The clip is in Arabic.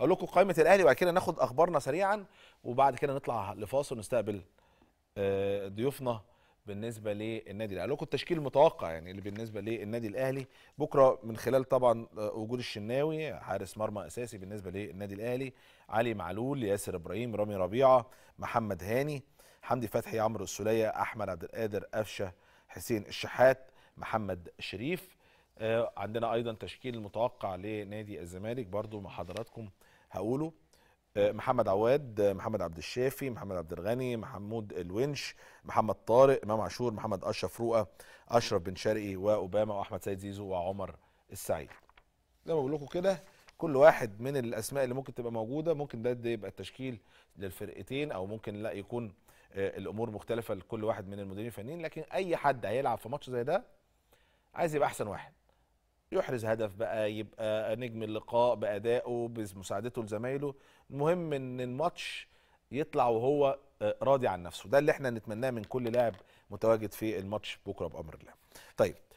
اقول لكم قائمه الاهلي وبعد كده ناخد اخبارنا سريعا وبعد كده نطلع لفاصل نستقبل ضيوفنا بالنسبه للنادي الاهلي. اقول لكم التشكيل المتوقع يعني اللي بالنسبه للنادي الاهلي بكره، من خلال طبعا وجود الشناوي حارس مرمى اساسي بالنسبه للنادي الاهلي، علي معلول، ياسر ابراهيم، رامي ربيعه، محمد هاني، حمدي فتحي، عمرو السليه، احمد عبد القادر، قفشه، حسين الشحات، محمد شريف. عندنا ايضا تشكيل متوقع لنادي الزمالك برضو مع حضراتكم هقوله، محمد عواد، محمد عبد الشافي، محمد عبد الغني، محمود الوينش، محمد طارق، امام عاشور، محمد اشرف، فروعه، اشرف بن شرقي، واوباما، واحمد سيد زيزو، وعمر السعيد. زي ما بقول لكم كده كل واحد من الاسماء اللي ممكن تبقى موجوده ممكن ده يبقى التشكيل للفرقتين، او ممكن لا يكون الامور مختلفه لكل واحد من المديرين الفنيين، لكن اي حد هيلعب في ماتش زي ده عايز يبقى احسن واحد، يحرز هدف بقى، يبقى نجم اللقاء بادائه بمساعدته لزمايله، المهم ان الماتش يطلع وهو راضي عن نفسه، ده اللي احنا نتمناه من كل لاعب متواجد في الماتش بكره بامر الله. طيب